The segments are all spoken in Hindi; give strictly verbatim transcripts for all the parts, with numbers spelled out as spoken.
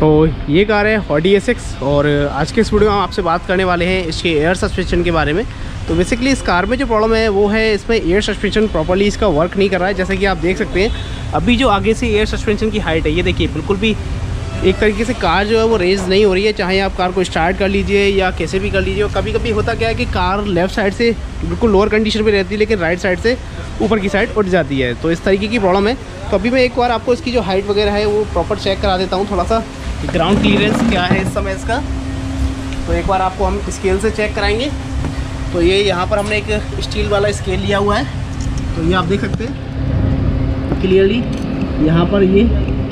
तो ये कार है ऑडी ए सिक्स और आज के इस वीडियो में हम आपसे बात करने वाले हैं इसके एयर सस्पेंशन के बारे में। तो बेसिकली इस कार में जो प्रॉब्लम है वो है इसमें एयर सस्पेंशन प्रॉपर्ली इसका वर्क नहीं कर रहा है। जैसे कि आप देख सकते हैं अभी जो आगे से एयर सस्पेंशन की हाइट है ये देखिए, बिल्कुल भी एक तरीके से कार जो है वो रेज नहीं हो रही है। चाहे आप कार को स्टार्ट कर लीजिए या कैसे भी कर लीजिए। और कभी कभी होता क्या है कि कार लेफ़्ट साइड से बिल्कुल लोअर कंडीशन में रहती है लेकिन राइट साइड से ऊपर की साइड उठ जाती है, तो इस तरीके की प्रॉब्लम है। तो अभी मैं एक बार आपको इसकी जो हाइट वगैरह है वो प्रॉपर चेक करा देता हूँ। थोड़ा सा ग्राउंड क्लीयरेंस क्या है इस समय इसका, तो एक बार आपको हम स्केल से चेक कराएँगे। तो ये यहाँ पर हमने एक स्टील वाला स्केल लिया हुआ है, तो ये आप देख सकते हैं क्लियरली यहाँ पर ये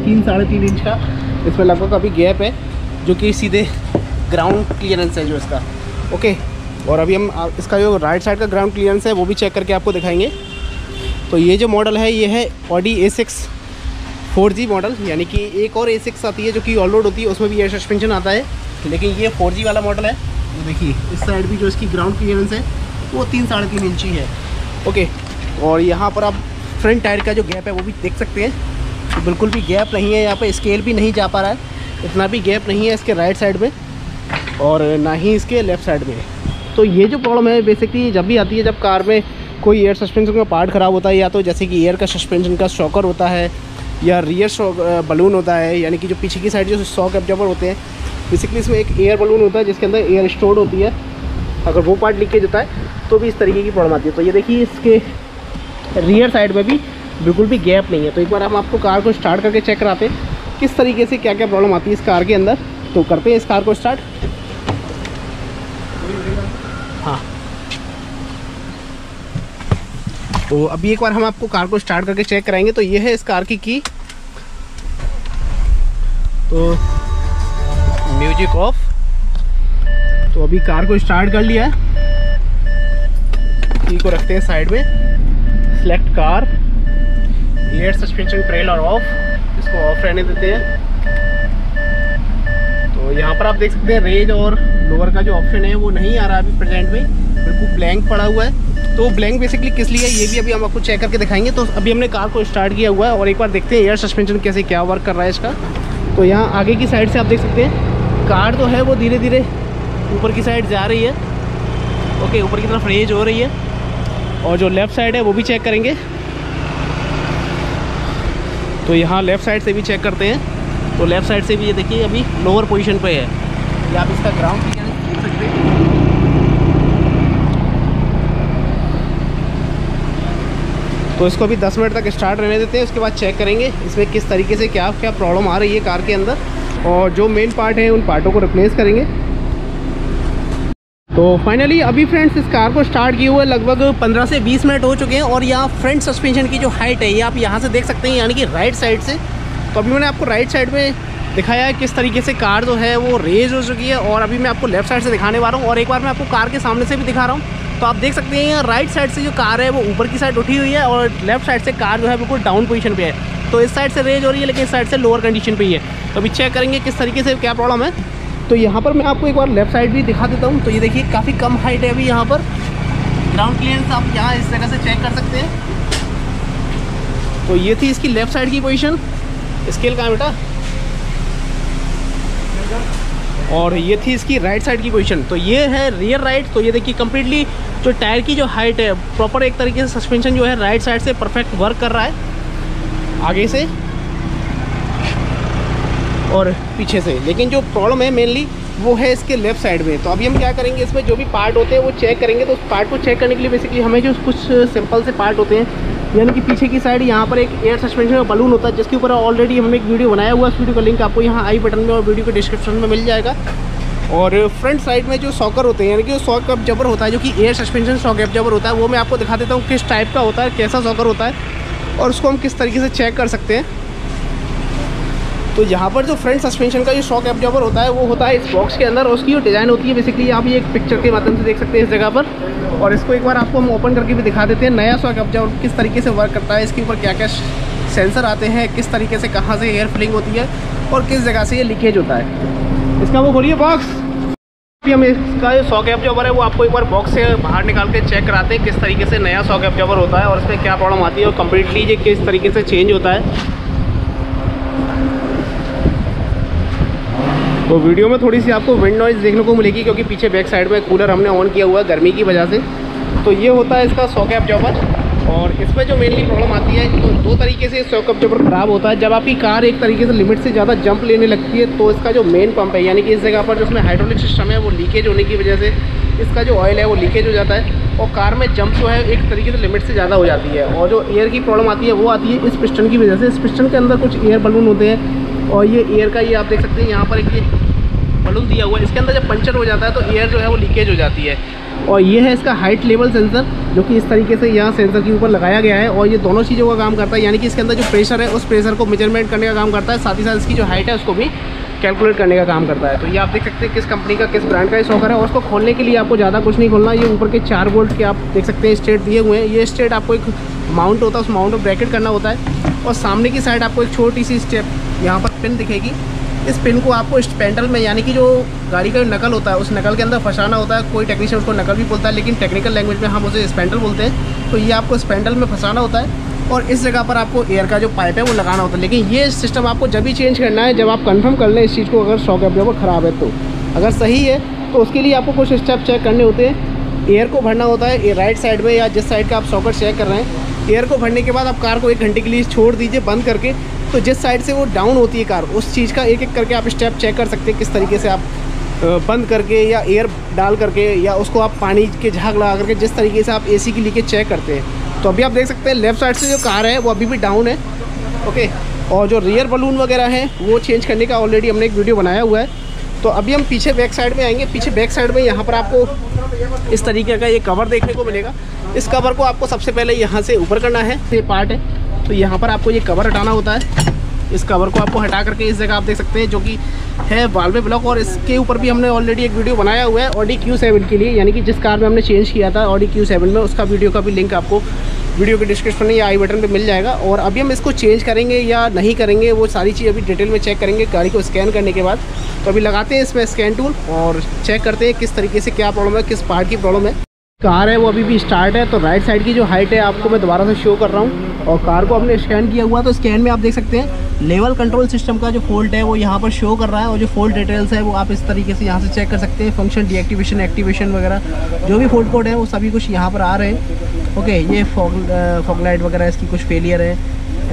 तीन साढ़े तीन इंच का इसमें लगभग अभी गैप है जो कि सीधे ग्राउंड क्लियरेंस है जो इसका। ओके, और अभी हम इसका जो राइट साइड का ग्राउंड क्लियरेंस है वो भी चेक करके आपको दिखाएंगे। तो ये जो मॉडल है ये है Audi A six four G model, यानी कि एक और ए सिक्स आती है जो कि ऑल रोड होती है, उसमें भी एयर सस्पेंशन आता है, लेकिन ये फोर जी वाला मॉडल है। तो देखिए इस साइड भी जो इसकी ग्राउंड क्लियरेंस है वो तीन साढ़े तीन इंच ही है। ओके, और यहाँ पर आप फ्रंट टायर का जो गैप है वो भी देख सकते हैं, तो बिल्कुल भी गैप नहीं है। यहाँ पे स्केल भी नहीं जा पा रहा है, इतना भी गैप नहीं है इसके राइट साइड में और ना ही इसके लेफ़्ट साइड में। तो ये जो प्रॉब्लम है बेसिकली जब भी आती है जब कार में कोई एयर सस्पेंशन का पार्ट ख़राब होता है, या तो जैसे कि एयर का सस्पेंशन का शॉकर होता है या रियर बलून होता है, यानी कि जो पीछे की साइड जो शॉक एब्जॉर्बर होते हैं। बेसिकली इसमें एक एयर बलून होता है जिसके अंदर एयर स्टोर होती है, अगर वो पार्ट लीकेज होता है तो भी इस तरीके की प्रॉब्लम आती है। तो ये देखिए इसके रियर साइड में भी बिल्कुल भी गैप नहीं है। तो एक बार हम आपको कार को स्टार्ट करके चेक कराते हैं किस तरीके से क्या क्या प्रॉब्लम आती है इस कार के अंदर। तो करते हैं इस कार को स्टार्ट। हाँ, तो अभी एक बार हम आपको कार को स्टार्ट करके चेक कराएंगे। तो ये है इस कार की की तो म्यूजिक ऑफ। तो अभी कार को स्टार्ट कर लिया है, की को रखते हैं साइड में, select car, air suspension trail और ऑफ, इसको ऑफ रहने देते हैं। तो यहाँ पर आप देख सकते हैं रेज और लोअर का जो ऑप्शन है वो नहीं आ रहा अभी प्रेजेंट में, बिल्कुल ब्लैंक पड़ा हुआ है। तो ब्लैंक बेसिकली किस लिए है ये भी अभी हम आपको चेक करके दिखाएंगे। तो अभी हमने कार को स्टार्ट किया हुआ है और एक बार देखते हैं एयर सस्पेंशन कैसे क्या वर्क कर रहा है इसका। तो यहाँ आगे की साइड से आप देख सकते हैं कार तो है वो धीरे धीरे ऊपर की साइड जा रही है। ओके, ऊपर की तरफ रेज हो रही है। और जो लेफ़्ट साइड है वो भी चेक करेंगे। तो यहाँ लेफ़्ट साइड से भी चेक करते हैं। तो लेफ़्ट साइड से भी ये देखिए अभी लोअर पोजीशन पे है, या आप इसका ग्राउंड क्लियरेंस देख सकते हैं। तो इसको भी दस मिनट तक स्टार्ट रहने देते हैं, उसके बाद चेक करेंगे इसमें किस तरीके से क्या क्या प्रॉब्लम आ रही है कार के अंदर, और जो मेन पार्ट है उन पार्टों को रिप्लेस करेंगे। तो फाइनली अभी फ्रेंड्स इस कार को स्टार्ट किए हुए लगभग पंद्रह से बीस मिनट हो चुके हैं। और यहाँ फ्रंट सस्पेंशन की जो हाइट है ये आप यहाँ से देख सकते हैं, यानी कि राइट साइड से। तो अभी मैंने आपको राइट साइड में दिखाया है किस तरीके से कार जो है वो रेज हो चुकी है, और अभी मैं आपको लेफ़्ट साइड से दिखाने वाला हूँ। और एक बार मैं आपको कार के सामने से भी दिखा रहा हूँ। तो आप देख सकते हैं राइट साइड से जो कार है वो ऊपर की साइड उठी हुई है और लेफ़्ट साइड से कार जो है बिल्कुल डाउन पोजीशन पे है। तो इस साइड से रेज हो रही है लेकिन इस साइड से लोअर कंडीशन पे ही है। तो अभी चेक करेंगे किस तरीके से क्या प्रॉब्लम है। तो यहाँ पर मैं आपको एक बार लेफ़्ट साइड भी दिखा देता हूँ। तो ये देखिए काफ़ी कम हाइट है अभी यहाँ पर, ग्राउंड क्लियरेंस आप यहाँ इस जगह से चेक कर सकते हैं। तो ये थी इसकी लेफ़्ट साइड की पोजीशन, स्केल कहाँ बेटा, और ये थी इसकी राइट साइड की पोजीशन। तो ये है रियर राइट। तो ये देखिए कम्प्लीटली जो टायर की जो हाइट है प्रॉपर एक तरीके से सस्पेंशन जो है राइट साइड से परफेक्ट वर्क कर रहा है आगे से और पीछे से, लेकिन जो प्रॉब्लम है मेनली वो है इसके लेफ़्ट साइड में। तो अभी हम क्या करेंगे इसमें जो भी पार्ट होते हैं वो चेक करेंगे। तो उस पार्ट को चेक करने के लिए बेसिकली हमें जो कुछ सिंपल से पार्ट होते हैं, यानी कि पीछे की साइड यहाँ पर एक एयर सस्पेंशन का बलून होता है जिसके ऊपर ऑलरेडी हमने एक वीडियो बनाया हुआ है। उस वीडियो का लिंक आपको यहाँ आई बटन में और वीडियो के डिस्क्रिप्शन में मिल जाएगा। और फ्रंट साइड में जो शॉकर होते हैं, यानी कि जो शॉक एब्जॉर्बर होता है जो कि एयर सस्पेंशन शॉक एब्जॉर्बर होता है, वो मैं आपको दिखा देता हूँ किस टाइप का होता है, कैसा शॉकर होता है और उसको हम किस तरीके से चेक कर सकते हैं। तो यहाँ पर जो फ्रंट सस्पेंशन का जो शॉक एब्जॉर्बर होता है वो होता है इस बॉक्स के अंदर, उसकी जो डिज़ाइन होती है बेसिकली आप ये एक पिक्चर के माध्यम से देख सकते हैं इस जगह पर। और इसको एक बार आपको हम ओपन करके भी दिखा देते हैं नया शॉक एब्जॉर्बर किस तरीके से वर्क करता है, इसके ऊपर क्या क्या सेंसर आते हैं, किस तरीके से कहाँ से एयर फिलिंग होती है और किस जगह से ये लीकेज होता है। इसका वो खोलिए बॉक्स, हम इसका जो शॉक एब्जॉर्बर है वो आपको एक बार बॉक्स से बाहर निकाल के चेक कराते हैं किस तरीके से नया शॉक एब्जॉर्बर होता है और इसमें क्या प्रॉब्लम आती है और कम्प्लीटली ये किस तरीके से चेंज होता है। तो वीडियो में थोड़ी सी आपको विंड नॉइज़ देखने को मिलेगी क्योंकि पीछे बैक साइड में कूलर हमने ऑन किया हुआ है गर्मी की वजह से। तो ये होता है इसका शॉक एब्जॉर्बर। और इसमें जो मेनली प्रॉब्लम आती है तो दो तरीके से शॉक एब्जॉर्बर ख़राब होता है। जब आपकी कार एक तरीके से लिमिट से ज़्यादा जंप लेने लगती है तो इसका जो मेन पंप है यानी कि इस जगह पर जो उसमें हाइड्रोलिक सिस्टम है वो लीकेज होने की वजह से इसका जो ऑयल है वो लीकेज हो जाता है और कार में जंप जो है एक तरीके से लिमिट से ज़्यादा हो जाती है। और जो एयर की प्रॉब्लम आती है वो आती है इस पिस्टन की वजह से। इस पिस्टन के अंदर कुछ एयर बलून होते हैं और ये एयर का ये आप देख सकते हैं यहाँ पर एक ये बलून दिया हुआ है, इसके अंदर जब पंचर हो जाता है तो एयर जो है वो लीकेज हो जाती है। और ये है इसका हाइट लेवल सेंसर जो कि इस तरीके से यहाँ सेंसर के ऊपर लगाया गया है और ये दोनों चीज़ों का काम करता है यानी कि इसके अंदर जो प्रेशर है उस प्रेशर को मेजरमेंट करने का काम करता है, साथ ही साथ इसकी जो हाइट है उसको भी कैलकुलेट करने का काम करता है। तो ये आप देख सकते हैं किस कंपनी का किस ब्रांड का ये शॉकर है। और उसको खोलने के लिए आपको ज़्यादा कुछ नहीं खोलना, ये ऊपर के चार बोल्ट के आप देख सकते हैं स्ट्रेट दिए हुए हैं। ये स्ट्रेट आपको एक माउंट होता है, उस माउंट को ब्रैकेट करना होता है और सामने की साइड आपको एक छोटी सी स्टेप यहाँ पर पिन दिखेगी, इस पिन को आपको इस पैंडल में यानी कि जो गाड़ी का नकल होता है उस नकल के अंदर फंसाना होता है। कोई टेक्नीशियन उसको नकल भी बोलता है लेकिन टेक्निकल लैंग्वेज में हम उसे स्पैंडल बोलते हैं। तो ये आपको स्पैंडल में फंसाना होता है और इस जगह पर आपको एयर का जो पाइप है वो लगाना होता है। लेकिन ये सिस्टम आपको जब भी चेंज करना है जब आप कंफर्म कर लें इस चीज़ को अगर शॉक एब्जॉर्बर ख़राब है तो। अगर सही है तो उसके लिए आपको कुछ स्टेप चेक करने होते हैं। एयर को भरना होता है राइट साइड में या जिस साइड का आप शॉकर चेक कर रहे हैं। एयर को भरने के बाद आप कार को एक घंटे के लिए छोड़ दीजिए बंद करके, तो जिस साइड से वो डाउन होती है कार उस चीज़ का एक एक करके आप स्टेप चेक कर सकते हैं किस तरीके से आप बंद करके या एयर डाल करके या उसको आप पानी के झाग लगा करके जिस तरीके से आप एसी की लीकेज चेक करते हैं। तो अभी आप देख सकते हैं लेफ़्ट साइड से जो कार है वो अभी भी डाउन है, ओके। और जो रियर बलून वगैरह है वो चेंज करने का ऑलरेडी हमने एक वीडियो बनाया हुआ है। तो अभी हम पीछे बैक साइड में आएंगे। पीछे बैक साइड में यहाँ पर आपको इस तरीके का ये कवर देखने को मिलेगा। इस कवर को आपको सबसे पहले यहाँ से ऊपर करना है, ये पार्ट है। तो यहाँ पर आपको ये कवर हटाना होता है। इस कवर को आपको हटा करके इस जगह आप देख सकते हैं जो कि है वाल्वे ब्लॉक, और इसके ऊपर भी हमने ऑलरेडी एक वीडियो बनाया हुआ है ऑडी क्यू सेवन के लिए यानी कि जिस कार में हमने चेंज किया था ऑडी क्यू सेवन में, उसका वीडियो का भी लिंक आपको वीडियो के डिस्क्रिप्शन में या आई बटन पे मिल जाएगा। और अभी हम इसको चेंज करेंगे या नहीं करेंगे वो सारी चीज़ अभी डिटेल में चेक करेंगे गाड़ी को स्कैन करने के बाद। तो अभी लगाते हैं इसमें स्कैन टूल और चेक करते हैं किस तरीके से क्या प्रॉब्लम है, किस पार्ट की प्रॉब्लम है। कार है वो अभी भी स्टार्ट है। तो राइट साइड की जो हाइट है आपको मैं दोबारा से शो कर रहा हूँ और कार को हमने स्कैन किया हुआ। तो स्कैन में आप देख सकते हैं लेवल कंट्रोल सिस्टम का जो फॉल्ट है वो यहाँ पर शो कर रहा है और जो फॉल्ट डिटेल्स है वो आप इस तरीके से यहाँ से चेक कर सकते हैं। फंक्शन डीएक्टिवेशन एक्टिवेशन वगैरह जो भी फॉल्ट कोड है वो सभी कुछ यहाँ पर आ रहे हैं, ओके। ये फॉग लाइट वगैरह इसकी कुछ फेलियर है,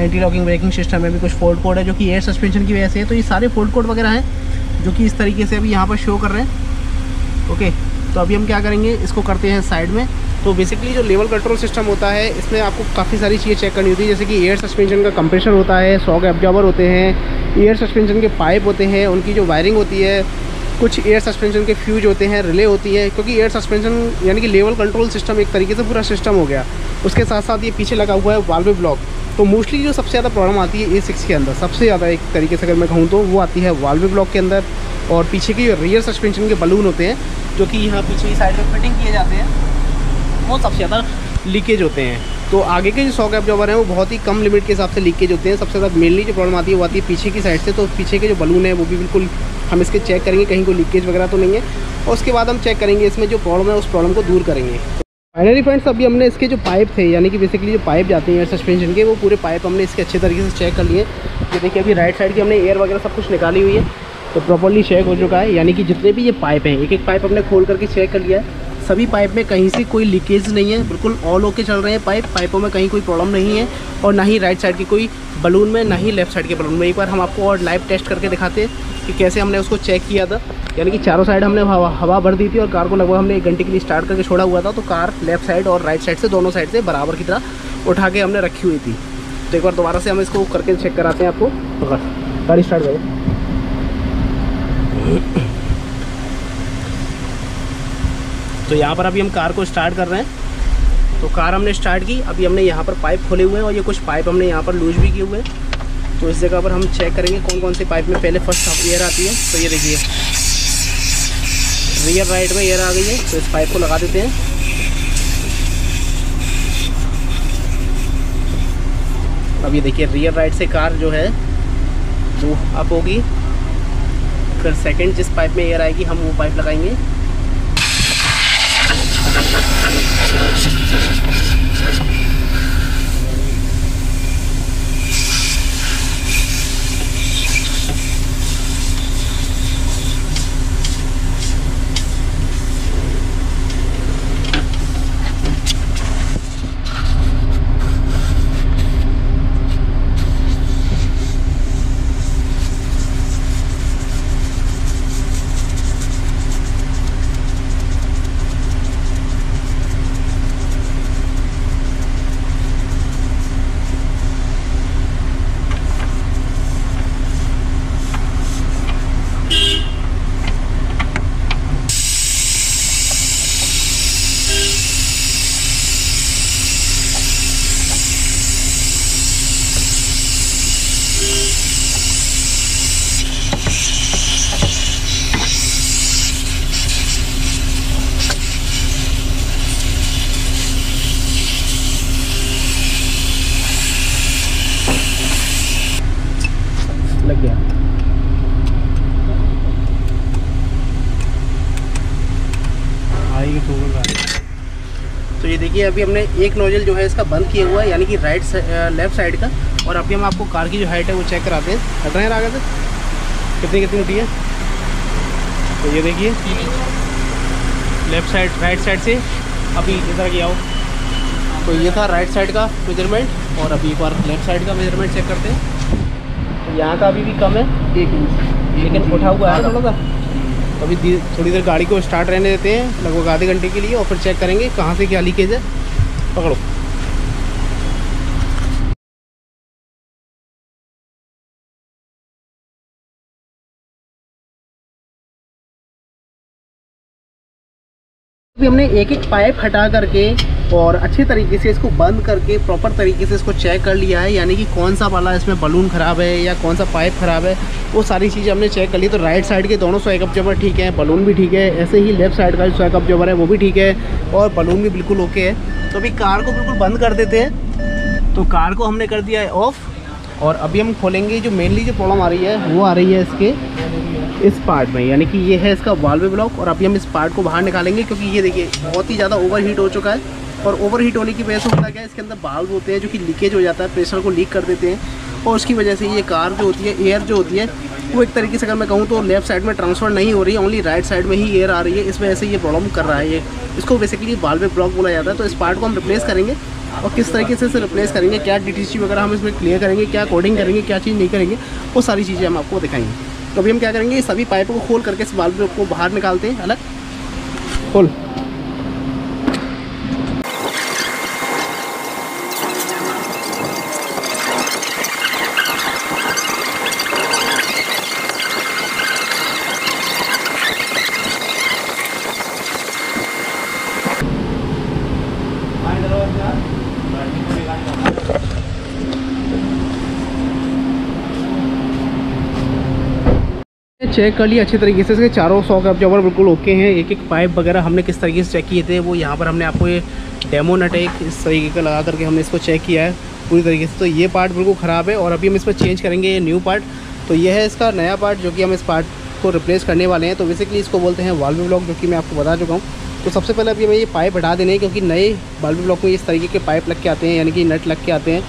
एंटी लॉकिंग ब्रेकिंग सिस्टम में भी कुछ फॉल्ट कोड है जो कि एयर सस्पेंशन की वजह से है। तो ये सारे फॉल्ट कोड वगैरह हैं जो कि इस तरीके से अभी यहाँ पर शो कर रहे हैं, ओके। तो अभी हम क्या करेंगे इसको करते हैं साइड में। तो बेसिकली जो लेवल कंट्रोल सिस्टम होता है इसमें आपको काफ़ी सारी चीज़ें चेक करनी होती है जैसे कि एयर सस्पेंशन का कंप्रेशर होता है, शॉक एब्जॉर्बर होते हैं, एयर सस्पेंशन के पाइप होते हैं, उनकी जो वायरिंग होती है, कुछ एयर सस्पेंशन के फ्यूज होते हैं, रिले होती है। क्योंकि एयर सस्पेंशन यानी कि लेवल कंट्रोल सिस्टम एक तरीके से पूरा सिस्टम हो गया। उसके साथ साथ ये पीछे लगा हुआ है वाल्वे ब्लॉक। तो मोस्टली जो सबसे ज़्यादा प्रॉब्लम आती है ए सिक्स के अंदर सबसे ज़्यादा एक तरीके से अगर मैं कहूँ तो वो आती है वाल्वे ब्लॉक के अंदर और पीछे की रियर सस्पेंशन के बलून होते हैं जो कि यहाँ पीछे की साइड में फिटिंग किए जाते हैं वो सबसे ज़्यादा लीकेज होते हैं। तो आगे के जो शॉक एब्जॉर्बर हैं वो बहुत ही कम लिमिट के हिसाब से लीकेज होते हैं। सबसे ज़्यादा मेनली जो प्रॉब्लम आती है वो आती है पीछे की साइड से। तो पीछे के जो बलून है वो भी बिल्कुल हम इसके चेक करेंगे कहीं कोई लीकेज वगैरह तो नहीं है, और उसके बाद हम चेक करेंगे इसमें जो प्रॉब्लम है उस प्रॉब्लम को दूर करेंगे। फाइनली फ्रेंड्स अभी हमने इसके जो पाइप थे यानी कि बेसिकली जो पाइप जाते हैं एयर सस्पेंशन के वो पूरे पाइप हमने इसके अच्छे तरीके से चेक कर लिए। ये देखिए अभी राइट साइड की हमने एयर वगैरह सब कुछ निकाली हुई है तो प्रॉपर्ली चेक हो चुका है यानी कि जितने भी ये पाइप हैं एक एक पाइप हमने खोल करके चेक कर लिया है। सभी पाइप में कहीं से कोई लीकेज नहीं है, बिल्कुल ऑल होके चल रहे हैं पाइप, पाइपों में कहीं कोई प्रॉब्लम नहीं है और ना ही राइट साइड की कोई बलून में ना ही लेफ्ट साइड के बलून में। एक बार हम आपको और लाइव टेस्ट करके दिखाते हैं कि कैसे हमने उसको चेक किया था यानी कि चारों साइड हमने हवा हवा भर दी थी और कार को लगभग हमने एक घंटे के लिए स्टार्ट करके छोड़ा हुआ था। तो कार लेफ्ट साइड और राइट साइड से दोनों साइड से बराबर की तरह उठा के हमने रखी हुई थी। तो एक बार दोबारा से हम इसको करके चेक कराते हैं आपको। तो गाड़ी स्टार्ट करें। तो यहाँ पर अभी हम कार को स्टार्ट कर रहे हैं। तो कार हमने स्टार्ट की, अभी हमने यहाँ पर पाइप खोले हुए हैं और ये कुछ पाइप हमने यहाँ पर लूज भी किए हुए हैं। तो इस जगह पर हम चेक करेंगे कौन कौन से पाइप में पहले फर्स्ट एयर आती है। तो ये देखिए रियर राइट में एयर आ गई है तो इस पाइप को लगा देते हैं। अब ये देखिए रियर राइट से कार जो है वो अप होगी, फिर सेकंड जिस पाइप में एयर आएगी हम वो पाइप लगाएंगे। देखिए अभी हमने एक नोजल जो है इसका बंद किया हुआ है, यानी कि राइट लेफ्ट साइड का। और अभी हम आपको कार की जो हाइट है वो चेक कराते हैं। हट रहे हैं आगे से कितनी कितनी उठी है, तो ये देखिए लेफ्ट साइड राइट साइड से। अभी इधर की आओ, तो ये था राइट साइड का मेजरमेंट और अभी एक बार लेफ्ट साइड का मेजरमेंट चेक करते हैं। तो यहाँ का अभी भी कम है एक इंच, लेकिन उठा हुआ है थोड़ा सा। अभी थोड़ी देर गाड़ी को स्टार्ट रहने देते हैं लगभग आधे घंटे के लिए और फिर चेक करेंगे कहाँ से क्या लीकेज है। पकड़ो। अभी हमने एक एक पाइप हटा करके और अच्छे तरीके से इसको बंद करके प्रॉपर तरीके से इसको चेक कर लिया है, यानी कि कौन सा वाला इसमें बलून ख़राब है या कौन सा पाइप ख़राब है वो सारी चीज़ें हमने चेक कर ली। तो राइट साइड के दोनों स्वेक अब्जॉर्बर ठीक है, बलून भी ठीक है, ऐसे ही लेफ्ट साइड का जो स्वेक अब्जॉर्बर है वो भी ठीक है और बलून भी बिल्कुल ओके है। तो अभी कार को बिल्कुल बंद कर देते हैं। तो कार को हमने कर दिया है ऑफ और अभी हम खोलेंगे। जो मेनली जो प्रॉब्लम आ रही है वो आ रही है इसके इस पार्ट में, यानी कि ये है इसका वाल्व ब्लॉक। और अभी हम इस पार्ट को बाहर निकालेंगे क्योंकि ये देखिए बहुत ही ज़्यादा ओवर हीट हो चुका है और ओवर हीट होने की वजह से होता क्या है इसके अंदर बाल्व होते हैं जो कि लीकेज हो जाता है, प्रेशर को लीक कर देते हैं और उसकी वजह से ये कार जो होती है एयर जो होती है वो एक तरीके से अगर मैं कहूँ तो लेफ़्ट साइड में ट्रांसफ़र नहीं हो रही है, ओनली राइट साइड में ही एयर आ रही है। इस वजह से ये प्रॉब्लम कर रहा है। ये इसको बेसिकली वाल्व ब्लॉक बोला जाता है। तो इस पार्ट को हम रिप्लेस करेंगे और किस तरीके से इसे रिप्लेस करेंगे, क्या डीटीसी वगैरह हम इसमें क्लियर करेंगे, क्या कोडिंग करेंगे, क्या चीज़ नहीं करेंगे, वो सारी चीज़ें हम आपको दिखाएंगे। तो अभी हम क्या करेंगे सभी पाइपों को खोल करके इस वाल्व को बाहर निकालते हैं। अलग खोल। चेक कर लिया अच्छे तरीके से इसके चारों शॉक अब्जॉर्बर बिल्कुल ओके हैं। एक एक पाइप वगैरह हमने किस तरीके से चेक किए थे वो यहाँ पर हमने आपको ये डेमो नट एक इस तरीके का लगा करके हमने इसको चेक किया है पूरी तरीके से। तो ये पार्ट बिल्कुल ख़राब है और अभी हम इसमें चेंज करेंगे ये न्यू पार्ट। तो ये है इसका नया पार्ट जो कि हम इस पार्ट को रिप्लेस करने वाले हैं। तो बेसिकली इसको बोलते हैं वाल्व ब्लॉक जो कि मैं आपको बता चुका हूँ। तो सबसे पहले अभी हमें ये पाइप हटा देने हैं क्योंकि नए वाल्व ब्लॉक में इस तरीके के पाइप लग के आते हैं, यानी कि नट लग के आते हैं।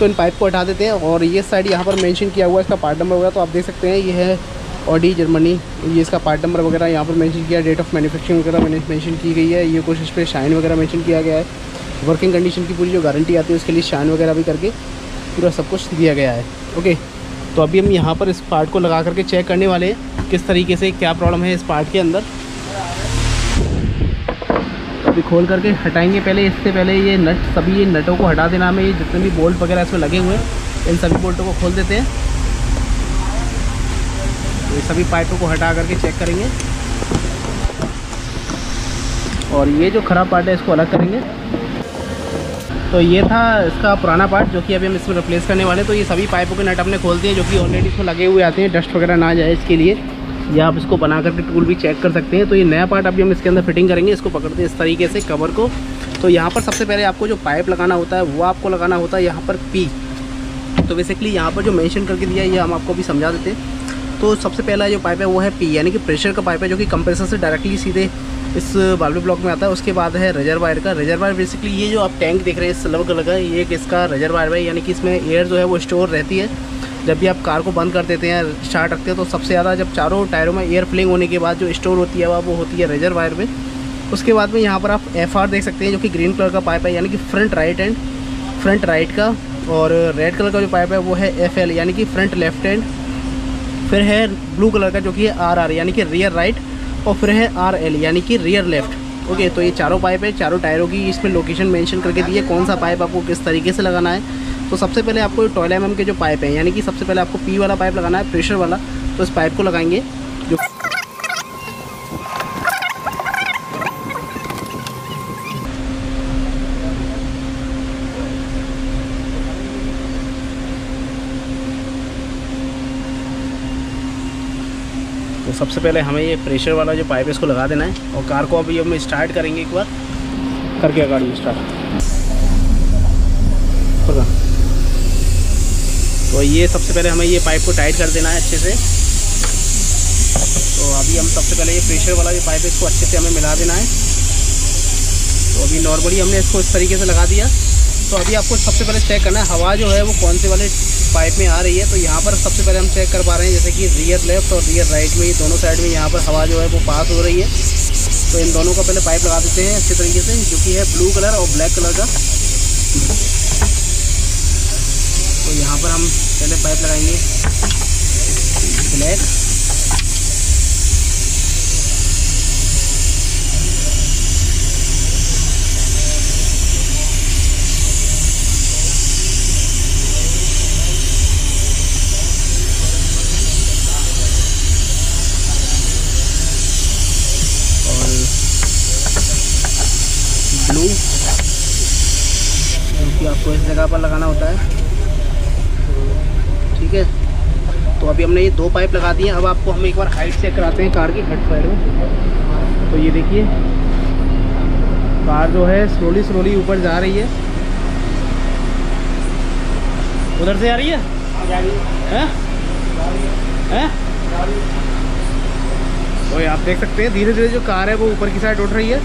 तो इन पाइप को हटा देते हैं और ये साइड यहाँ पर मैंशन किया हुआ है इसका पार्ट नंबर वगैरह। तो आप देख सकते हैं ये है ऑडी जर्मनी, ये इसका पार्ट नंबर वगैरह यहाँ पर मेंशन किया, डेट ऑफ मैन्युफैक्चरिंग वगैरह मेंशन की गई है। ये कुछ इस पर शाइन वगैरह मेंशन किया गया है, वर्किंग कंडीशन की पूरी जो गारंटी आती है उसके लिए शाइन वगैरह भी करके पूरा सब कुछ दिया गया है। ओके, तो अभी हम यहाँ पर इस पार्ट को लगा करके चेक करने वाले हैं किस तरीके से क्या प्रॉब्लम है इस पार्ट के अंदर। अभी खोल करके हटाएँगे। पहले इससे पहले ये नट सभी ये नटों को हटा देना। हमें ये जितने भी बोल्ट वगैरह इसमें लगे हुए हैं इन सभी बोल्टों को खोल देते हैं। ये सभी पाइपों को हटा करके चेक करेंगे और ये जो ख़राब पार्ट है इसको अलग करेंगे। तो ये था इसका पुराना पार्ट जो कि अभी हम इसमें रिप्लेस करने वाले हैं। तो ये सभी पाइपों के नट हमने खोल दिए जो कि ऑलरेडी इसमें लगे हुए आते हैं, डस्ट वगैरह ना जाए इसके लिए। या आप इसको बना करके टूल भी चेक कर सकते हैं। तो ये नया पार्ट अभी हम इसके अंदर फिटिंग करेंगे। इसको पकड़ते हैं इस तरीके से कवर को। तो यहाँ पर सबसे पहले आपको जो पाइप लगाना होता है वो आपको लगाना होता है यहाँ पर पी। तो बेसिकली यहाँ पर जो मैंशन करके दिया है ये हम आपको अभी समझा देते हैं। तो सबसे पहला जो पाइप है वो है पी, यानी कि प्रेशर का पाइप है जो कि कंप्रेसर से डायरेक्टली सीधे इस वाल्व ब्लॉक में आता है। उसके बाद है रिजर्वायर का। रिजर्वायर बेसिकली ये जो आप टैंक देख रहे हैं इस सिल्वर कलर का, ये एक इसका रिजर्वायर है, यानी कि इसमें एयर जो है वो स्टोर रहती है। जब भी आप कार को बंद कर देते हैं स्टार्ट रखते हैं तो सबसे ज़्यादा जब चारों टायरों में एयर फिलिंग होने के बाद जो स्टोर होती है वो होती है रिजर्वायर में। उसके बाद में यहाँ पर आप एफ आर देख सकते हैं जो कि ग्रीन कलर का पाइप है, यानी कि front right and front right का। और रेड कलर का जो पाइप है वो है एफ एल, यानी कि फ्रंट लेफ्ट एंड। फिर है ब्लू कलर का जो कि है आर आर, यानी कि रियर राइट। और फिर है आर एल, यानी कि रियर लेफ्ट। ओके, तो ये चारों पाइप है, चारों टायरों की इसमें लोकेशन मेंशन करके दी है कौन सा पाइप आपको किस तरीके से लगाना है। तो सबसे पहले आपको ट्वेल्व एम एम के जो पाइप हैं, यानी कि सबसे पहले आपको पी वाला पाइप लगाना है, प्रेशर वाला। तो इस पाइप को लगाएंगे जो तो सबसे पहले हमें ये प्रेशर वाला जो पाइप है इसको लगा देना है। और कार को अभी हम स्टार्ट करेंगे एक बार करके गाड़ी स्टार्ट। तो ये सबसे पहले हमें ये पाइप को टाइट कर देना है अच्छे से। तो अभी हम सबसे पहले ये प्रेशर वाला जो पाइप है इसको अच्छे से हमें मिला देना है। तो अभी नॉर्मली हमने इसको इस तरीके से लगा दिया। तो अभी आपको सबसे पहले चेक करना है हवा जो है वो कौन से वाले पाइप में आ रही है। तो यहाँ पर सबसे पहले हम चेक कर पा रहे हैं जैसे कि रियर लेफ्ट और रियर राइट में, ये दोनों साइड में यहाँ पर हवा जो है वो पास हो रही है। तो इन दोनों का पहले पाइप लगा देते हैं अच्छे तरीके से, जो कि है ब्लू कलर और ब्लैक कलर का। तो यहाँ पर हम पहले पाइप लगाएंगे ब्लैक, आपको इस जगह पर लगाना होता है, ठीक है। तो अभी हमने ये दो पाइप लगा दिए। अब आपको हम एक बार हाइट चेक कराते हैं कार की, हेड साइड में। तो ये देखिए कार जो है स्लोली स्लोली ऊपर जा रही है। उधर से आ रही है, हैं हैं। तो ये आप देख सकते हैं धीरे धीरे जो कार है वो ऊपर की साइड उठ रही है।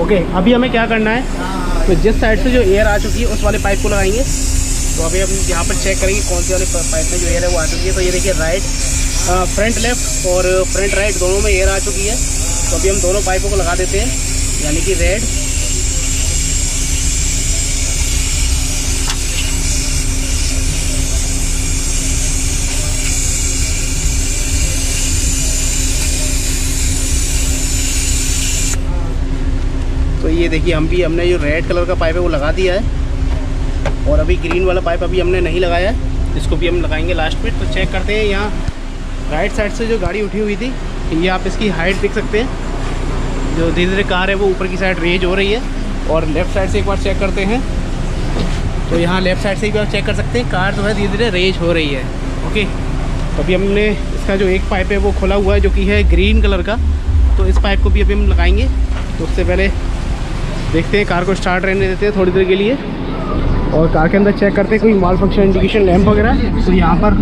ओके okay, अभी हमें क्या करना है, तो जिस साइड से जो एयर आ चुकी है उस वाले पाइप को लगाएंगे। तो अभी हम यहाँ पर चेक करेंगे कौन से वाले पाइप में जो एयर है वो आ चुकी है। तो ये देखिए राइट फ्रंट लेफ्ट और फ्रंट राइट दोनों में एयर आ चुकी है। तो अभी हम दोनों पाइपों को लगा देते हैं, यानी कि रेड ये देखिए हम भी हमने जो रेड कलर का पाइप है वो लगा दिया है। और अभी ग्रीन वाला पाइप अभी हमने नहीं लगाया है, इसको भी हम लगाएंगे लास्ट में। तो चेक करते हैं यहाँ राइट साइड से जो गाड़ी उठी हुई थी, ये आप इसकी हाइट देख सकते हैं, जो धीरे धीरे कार है वो ऊपर की साइड रेज हो रही है। और लेफ़्ट साइड से एक बार चेक करते हैं, तो यहाँ लेफ़्ट साइड से एक बार चेक कर सकते हैं कार जो है धीरे धीरे रेज हो रही है। ओके, तो अभी हमने इसका जो एक पाइप है वो खुला हुआ है जो कि है ग्रीन कलर का, तो इस पाइप को भी अभी हम लगाएंगे। तो उससे पहले देखते हैं कार को स्टार्ट रहने देते हैं थोड़ी देर के लिए, और कार के अंदर चेक करते हैं कोई माल फंक्शन इंडिकेशन लैंप वगैरह। तो यहाँ पर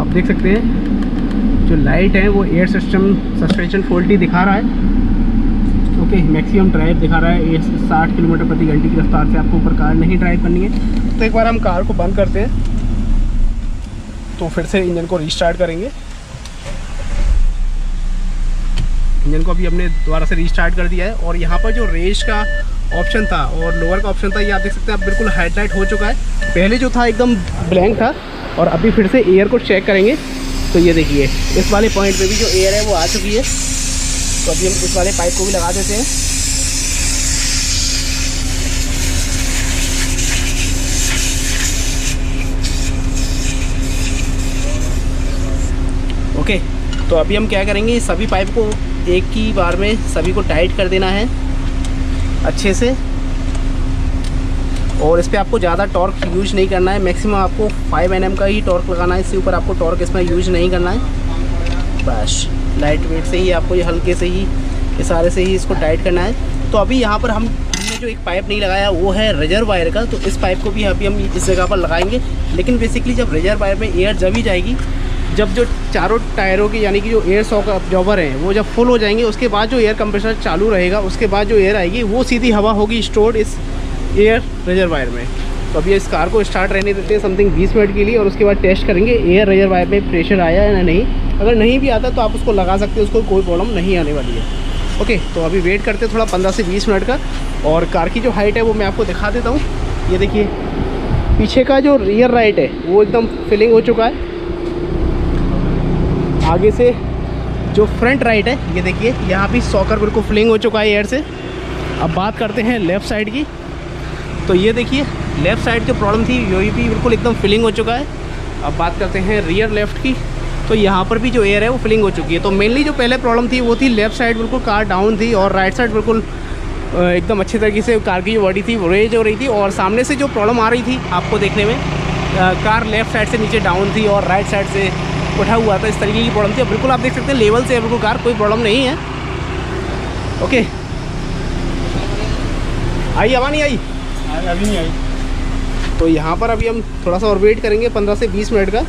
आप देख सकते हैं जो लाइट है वो एयर सिस्टम सस्पेंशन फोल्टी दिखा रहा है। ओके, मैक्सिमम ड्राइव दिखा रहा है साठ किलोमीटर प्रति घंटे की रफ्तार से आपको ऊपर कार नहीं ड्राइव करनी है। तो एक बार हम कार को बंद करते हैं, तो फिर से इंजन को रिस्टार्ट करेंगे। इंजन को अभी हमने दोबारा से रीस्टार्ट कर दिया है। और यहाँ पर जो रेस का ऑप्शन था और लोअर का ऑप्शन था, ये आप देख सकते हैं अब बिल्कुल हाईलाइट हो चुका है। पहले जो था एकदम ब्लैंक था, और अभी फिर से एयर को चेक करेंगे। तो ये देखिए इस वाले पॉइंट पे भी जो एयर है वो आ चुकी है। तो अभी हम इस वाले पाइप को भी लगा देते हैं। ओके, तो अभी हम क्या करेंगे, सभी पाइप को एक ही बार में सभी को टाइट कर देना है अच्छे से। और इस पर आपको ज़्यादा टॉर्क यूज नहीं करना है, मैक्सिमम आपको फाइव एन एम का ही टॉर्क लगाना है, इससे ऊपर आपको टॉर्क इसमें यूज नहीं करना है। बस लाइट वेट से ही आपको ये हल्के से ही इशारे से ही इसको टाइट करना है। तो अभी यहाँ पर हम हमने जो एक पाइप नहीं लगाया वो है रिजर्व वायर का, तो इस पाइप को भी अभी हम इस जगह पर लगाएंगे। लेकिन बेसिकली जब रिजर्व वायर में एयर जमी जाएगी, जब जो चारों टायरों की यानी कि जो एयर सॉक अब्जॉर्बर हैं वो जब फुल हो जाएंगे, उसके बाद जो एयर कंप्रेसर चालू रहेगा, उसके बाद जो एयर आएगी वो सीधी हवा होगी स्टोर्ड इस एयर रिजर्वायर में। तो अभी इस कार को स्टार्ट रहने देते हैं समथिंग बीस मिनट के लिए, और उसके बाद टेस्ट करेंगे एयर रिजर्वायर में प्रेशर आया है या नहीं। अगर नहीं भी आता तो आप उसको लगा सकते हैं, उसको कोई प्रॉब्लम नहीं आने वाली है। ओके, तो अभी वेट करते हैं थोड़ा पंद्रह से बीस मिनट का, और कार की जो हाइट है वो मैं आपको दिखा देता हूँ। ये देखिए पीछे का जो रियर राइट है वो एकदम फिलिंग हो चुका है। आगे से जो फ्रंट राइट है ये देखिए यहाँ भी सॉकर बिल्कुल फ्लिंग हो चुका है एयर से। अब बात करते हैं लेफ़्ट साइड की। तो ये देखिए लेफ़्ट साइड जो प्रॉब्लम थी ये भी बिल्कुल एकदम फिलिंग हो चुका है। अब बात करते हैं रियर लेफ़्ट की। तो यहाँ पर भी जो एयर है वो फिलिंग हो चुकी है। तो मेनली जो पहले प्रॉब्लम थी वो थी लेफ़्ट साइड बिल्कुल कार डाउन थी, और राइट साइड बिल्कुल एकदम अच्छे तरीके से कार की जो बॉडी थी वो रेज हो रही थी। और सामने से जो प्रॉब्लम आ रही थी आपको देखने में, कार लेफ़्ट साइड से नीचे डाउन थी और राइट साइड से उठा हुआ था, इस तरीके की प्रॉब्लम थी। बिल्कुल आप देख सकते हैं लेवल से बिल्कुल कार, कोई प्रॉब्लम नहीं है। ओके, आई हवा नहीं आई, अभी नहीं आई। तो यहाँ पर अभी हम थोड़ा सा और वेट करेंगे पंद्रह से बीस मिनट का।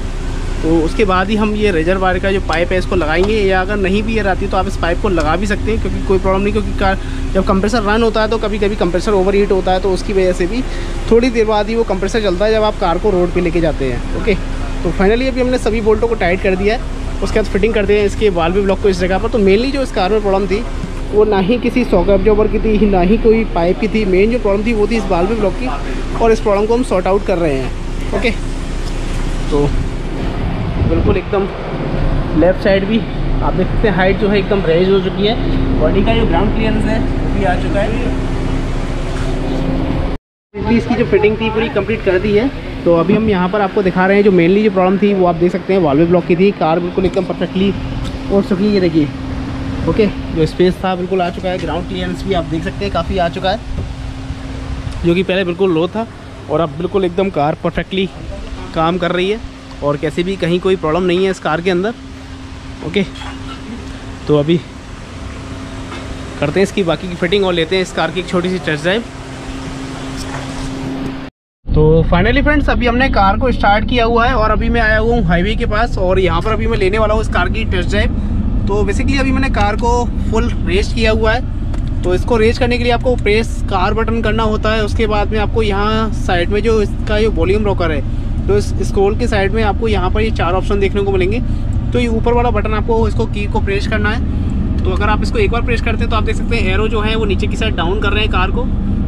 तो तो उसके बाद ही हम ये रेजर वायर का जो पाइप है इसको लगाएंगे, या अगर नहीं भी ये रहती तो आप इस पाइप को लगा भी सकते हैं क्योंकि कोई प्रॉब्लम नहीं, क्योंकि कार जब कंप्रेसर रन होता है तो कभी कभी कंप्रेसर ओवर हीट होता है तो उसकी वजह से भी थोड़ी देर बाद ही वो कंप्रेसर चलता है जब आप कार को रोड पर लेके जाते हैं। ओके, तो फाइनली अभी हमने सभी बोल्टों को टाइट कर दिया है, उसके बाद फिटिंग करते हैं इसके वाल्व ब्लॉक को इस जगह पर। तो मेनली जो इस कार में प्रॉब्लम थी वो ना ही किसी शॉक ऑब्जॉर्बर की थी, ना ही कोई पाइप की थी, मेन जो प्रॉब्लम थी वो थी इस वाल्व ब्लॉक की, और इस प्रॉब्लम को हम सॉर्ट आउट कर रहे हैं। ओके, तो बिल्कुल एकदम लेफ़्ट साइड भी आप देख सकते हैं हाइट जो है एकदम रेज हो चुकी है, बॉडी का जो ग्राउंड क्लियरेंस है वो भी आ चुका है। इसकी जो फिटिंग थी पूरी कंप्लीट कर दी है। तो अभी हम यहाँ पर आपको दिखा रहे हैं जो मेनली जो प्रॉब्लम थी वो आप देख सकते हैं वाल्व ब्लॉक की थी। कार बिल्कुल एकदम परफेक्टली और सुखी ये देखिए। ओके, जो स्पेस था बिल्कुल आ चुका है, ग्राउंड क्लियरेंस भी आप देख सकते हैं काफ़ी आ चुका है जो कि पहले बिल्कुल लो था, और अब बिल्कुल एकदम कार परफेक्टली काम कर रही है और कैसे भी कहीं कोई प्रॉब्लम नहीं है इस कार के अंदर। ओके, तो अभी करते हैं इसकी बाकी की फिटिंग और लेते हैं इस कार की एक छोटी सी टेस्ट ड्राइव। तो फाइनली फ्रेंड्स अभी हमने कार को स्टार्ट किया हुआ है और अभी मैं आया हुआ हूँ हाईवे के पास, और यहाँ पर अभी मैं लेने वाला हूँ इस कार की टेस्ट ड्राइव। तो बेसिकली अभी मैंने कार को फुल रेस किया हुआ है, तो इसको रेस करने के लिए आपको प्रेस कार बटन करना होता है। उसके बाद में आपको यहाँ साइड में जो इसका जो वॉल्यूम रोकर है तो इस स्क्रॉल के साइड में आपको यहाँ पर ये चार ऑप्शन देखने को मिलेंगे, तो ये ऊपर वाला बटन आपको इसको की को प्रेस करना है। तो अगर आप इसको एक बार प्रेस करते हैं तो आप देख सकते हैं एरो जो है वो नीचे की साइड डाउन कर रहे हैं कार को,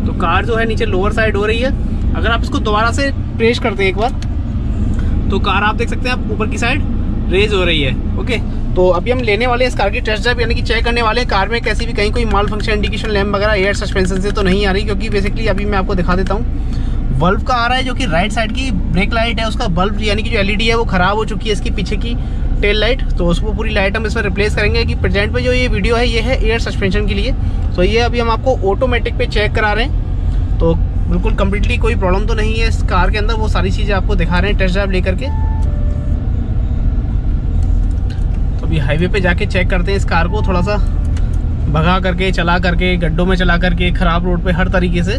तो कार जो है नीचे लोअर साइड हो रही है। अगर आप इसको दोबारा से प्रेस करते हैं एक बार तो कार आप देख सकते हैं आप ऊपर की साइड रेज हो रही है। ओके, तो अभी हम लेने वाले हैं इस कार की टेस्ट ड्राइव, यानी कि चेक करने वाले हैं कार में कैसी भी कहीं कोई माल फंक्शन इंडिकेशन लैम्प वगैरह एयर सस्पेंशन से तो नहीं आ रही, क्योंकि बेसिकली अभी मैं आपको दिखा देता हूँ बल्ब का आ रहा है जो कि राइट साइड की ब्रेक लाइट है उसका बल्ब यानी कि जो एलईडी है वो ख़राब हो चुकी है इसकी पीछे की टेल लाइट, तो उसको पूरी लाइट हम इसमें रिप्लेस करेंगे। कि प्रेजेंट में जो ये वीडियो है ये है एयर सस्पेंशन के लिए, तो ये अभी हम आपको ऑटोमेटिक पे चेक करा रहे हैं। तो बिल्कुल कम्प्लीटली कोई प्रॉब्लम तो नहीं है इस कार के अंदर, वो सारी चीज़ें आपको दिखा रहे हैं टेस्ट ड्राइव लेकर के। तो अभी हाईवे पे जाके चेक करते हैं इस कार को, थोड़ा सा भगा करके चला करके गड्ढों में चला करके ख़राब रोड पे हर तरीके से।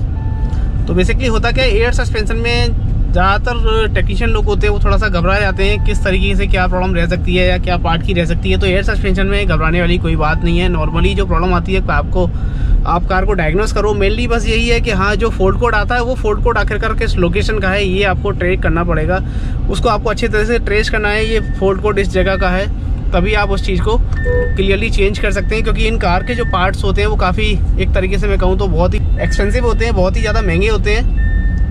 तो बेसिकली होता क्या है एयर सस्पेंशन में ज़्यादातर टेक्नीशियन लोग होते हैं वो थोड़ा सा घबरा जाते हैं किस तरीके से क्या प्रॉब्लम रह सकती है या क्या पार्ट की रह सकती है। तो एयर सस्पेंशन में घबराने वाली कोई बात नहीं है, नॉर्मली जो प्रॉब्लम आती है आपको आप कार को डायग्नोस करो। मेनली बस यही है कि हाँ जो फोल्ट कोड आता है वो फोल्ट कोड आखिरकार किस लोकेशन का है ये आपको ट्रेक करना पड़ेगा, उसको आपको अच्छे तरह से ट्रेस करना है ये फोल्ट कोड इस जगह का है, तभी आप उस चीज़ को क्लियरली चेंज कर सकते हैं। क्योंकि इन कार के जो पार्ट्स होते हैं वो काफ़ी एक तरीके से मैं कहूँ तो बहुत ही एक्सपेंसिव होते हैं, बहुत ही ज़्यादा महंगे होते हैं,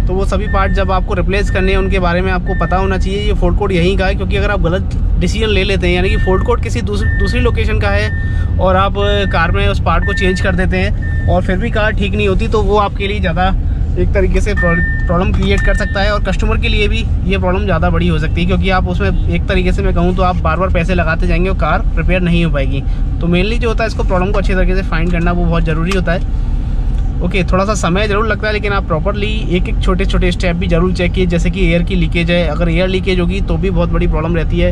तो वो सभी पार्ट जब आपको रिप्लेस करने हैं उनके बारे में आपको पता होना चाहिए ये फोल्ट कोड यहीं का है। क्योंकि अगर आप गलत डिसीजन ले लेते हैं यानी कि फोल्ट कोड किसी दूसरी दूसरी लोकेशन का है और आप कार में उस पार्ट को चेंज कर देते हैं और फिर भी कार ठीक नहीं होती, तो वो आपके लिए ज़्यादा एक तरीके से प्रॉब्लम क्रिएट कर सकता है और कस्टमर के लिए भी ये प्रॉब्लम ज़्यादा बड़ी हो सकती है, क्योंकि आप उसमें एक तरीके से मैं कहूँ तो आप बार बार पैसे लगाते जाएंगे और कार रिपेयर नहीं हो पाएगी। तो मेनली जो होता है इसको प्रॉब्लम को अच्छे तरीके से फाइंड करना वो बहुत ज़रूरी होता है। ओके okay, थोड़ा सा समय ज़रूर लगता है, लेकिन आप प्रॉपरली एक एक छोटे छोटे स्टेप भी ज़रूर चेक किए, जैसे कि एयर की लीकेज है, अगर एयर लीकेज होगी तो भी बहुत बड़ी प्रॉब्लम रहती है,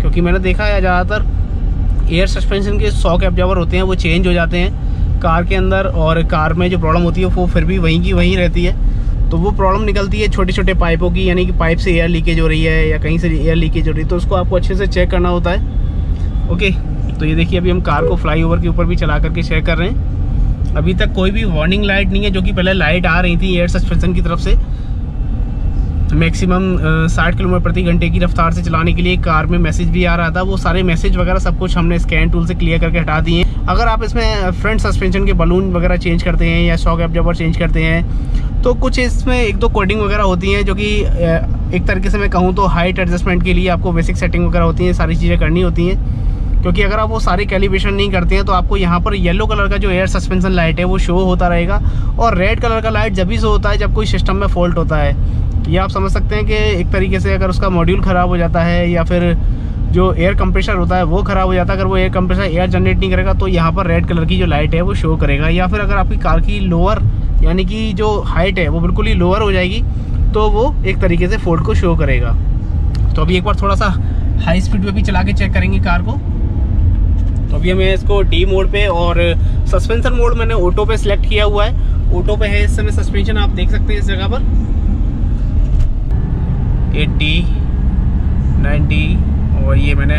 क्योंकि मैंने देखा है ज़्यादातर एयर सस्पेंशन के शॉक ऑब्जॉर्वर होते हैं वो चेंज हो जाते हैं कार के अंदर, और कार में जो प्रॉब्लम होती है वो फिर भी वहीं की वहीं रहती है। तो वो प्रॉब्लम निकलती है छोटे छोटे पाइपों की, यानी कि पाइप से एयर लीकेज हो रही है या कहीं से एयर लीकेज हो रही है, तो उसको आपको अच्छे से चेक करना होता है। ओके, तो ये देखिए अभी हम कार को फ्लाईओवर के ऊपर भी चला करके चेक कर रहे हैं, अभी तक कोई भी वार्निंग लाइट नहीं है, जो कि पहले लाइट आ रही थी एयर सस्पेंशन की तरफ से मैक्सिमम साठ किलोमीटर प्रति घंटे की रफ्तार से चलाने के लिए कार में मैसेज भी आ रहा था, वो सारे मैसेज वगैरह सब कुछ हमने स्कैन टूल से क्लियर करके हटा दिए। अगर आप इसमें फ्रंट सस्पेंशन के बलून वगैरह चेंज करते हैं या शॉक ऑब्जॉर्वर चेंज करते हैं तो कुछ इसमें एक दो कोडिंग वगैरह होती हैं, जो कि एक तरीके से मैं कहूँ तो हाइट एडजस्टमेंट के लिए आपको बेसिक सेटिंग वगैरह होती है, सारी चीज़ें करनी होती हैं। क्योंकि अगर आप वो सारे कैलिब्रेशन नहीं करते हैं तो आपको यहाँ पर येलो कलर का जो एयर सस्पेंशन लाइट है वो शो होता रहेगा, और रेड कलर का लाइट जब भी शो होता है जब कोई सिस्टम में फॉल्ट होता है। ये आप समझ सकते हैं कि एक तरीके से अगर उसका मॉड्यूल ख़राब हो जाता है या फिर जो एयर कंप्रेसर होता है वो ख़राब हो जाता है, अगर वो एयर कंप्रेसर एयर जनरेट नहीं करेगा तो यहाँ पर रेड कलर की जो लाइट है वो शो करेगा। या फिर अगर आपकी कार की लोअर यानी कि जो हाइट है वो बिल्कुल ही लोअर हो जाएगी तो वो एक तरीके से फॉल्ट को शो करेगा। तो अभी एक बार थोड़ा सा हाई स्पीड पर भी चला के चेक करेंगे कार को। तो अभी हमें इसको डी मोड पे और सस्पेंशन मोड मैंने ऑटो पे सिलेक्ट किया हुआ है, ऑटो पे है इस समय सस्पेंशन आप देख सकते हैं इस जगह पर एट्टी, नाइन्टी, और ये मैंने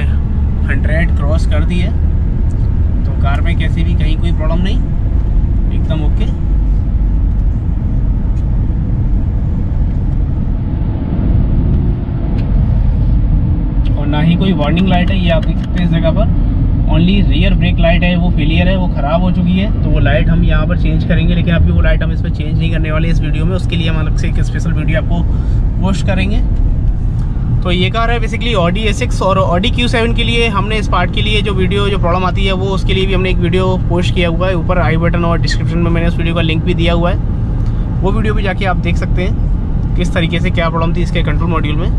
हंड्रेड क्रॉस कर दी है, तो कार में कैसे भी कहीं कोई प्रॉब्लम नहीं, एकदम ओके। और ना ही कोई वार्निंग लाइट है, ये आप देख सकते हैं इस जगह पर। ओनली रियर ब्रेक लाइट है, वो फेलियर है, वो ख़राब हो चुकी है, तो वो लाइट हम यहाँ पर चेंज करेंगे। लेकिन अभी वो लाइट हम इस पर चेंज नहीं करने वाले इस वीडियो में, उसके लिए हम अलग से एक स्पेशल वीडियो आपको पोस्ट करेंगे। तो ये कार है बेसिकली ऑडी ए सिक्स और ऑडी क्यू सेवन के लिए हमने इस पार्ट के लिए जो वीडियो जो प्रॉब्लम आती है वो उसके लिए भी हमने एक वीडियो पोस्ट किया हुआ है। ऊपर आई बटन और डिस्क्रिप्शन में मैंने उस वीडियो का लिंक भी दिया हुआ है, वो वीडियो भी जाके आप देख सकते हैं किस तरीके से क्या प्रॉब्लम थी इसके कंट्रोल मॉड्यूल में।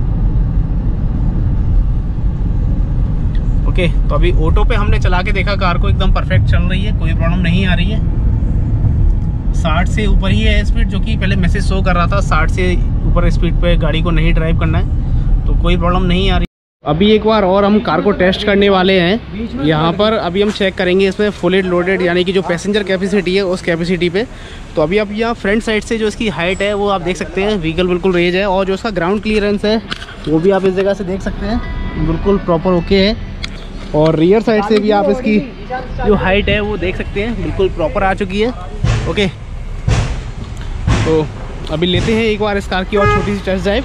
ओके okay, तो अभी ऑटो पे हमने चला के देखा, कार को एकदम परफेक्ट चल रही है, कोई प्रॉब्लम नहीं आ रही है। साठ से ऊपर ही है स्पीड, जो कि पहले मैसेज शो कर रहा था साठ से ऊपर स्पीड पे गाड़ी को नहीं ड्राइव करना है, तो कोई प्रॉब्लम नहीं आ रही। अभी एक बार और हम कार को टेस्ट करने वाले हैं यहाँ पर। अभी हम चेक करेंगे इसमें फुली लोडेड यानी कि जो पैसेंजर कैपेसिटी है उस कैपेसिटी पे। तो अभी आप यहाँ फ्रंट साइड से जो इसकी हाइट है वो आप देख सकते हैं, व्हीकल बिल्कुल रेज है, और जो इसका ग्राउंड क्लियरेंस है वो भी आप इस जगह से देख सकते हैं, बिल्कुल प्रॉपर ओके है। और रियर साइड से भी आप इसकी जो हाइट है वो देख सकते हैं, बिल्कुल प्रॉपर आ चुकी है। ओके, तो अभी लेते हैं एक बार इस कार की और छोटी सी टेस्ट ड्राइव।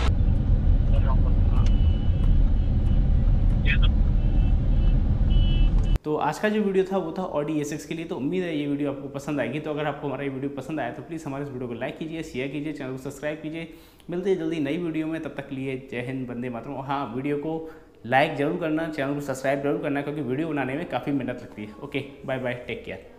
तो आज का जो वीडियो था वो था ऑडी ए सिक्स के लिए, तो उम्मीद है ये वीडियो आपको पसंद आएगी। तो अगर आपको हमारा ये वीडियो पसंद आया तो प्लीज़ हमारे इस वीडियो को लाइक कीजिए, शेयर कीजिए, चैनल को सब्सक्राइब कीजिए। मिलते हैं जल्दी नई वीडियो में, तब तक लिए जय हिंद, वंदे मातरम। और हाँ, वीडियो को लाइक जरूर करना, चैनल को सब्सक्राइब जरूर करना, क्योंकि वीडियो बनाने में काफ़ी मेहनत लगती है। Okay, bye bye, take care.